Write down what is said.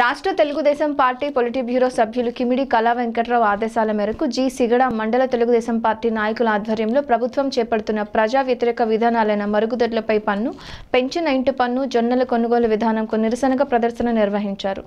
రాష్ట్ర Telugu Desam party పొలిటి bureau సభ్యులు కిమిడి కళా వెంకటరావు ఆదేశాల మేరకు జి సిగడ మండల తెలుగుదేశం పార్టీ నాయకుల ఆధ్వర్యంలో ప్రభుత్వం చేపడుతున్న ప్రజా వ్యతిరేక విధానాలైన మరుగుదొడ్లపై పన్ను, పెంచిన ఇంటి పన్ను, జొన్నల కొనుగోలు విధానంకు నిరసనగా ప్రదర్శన నిర్వహించారు.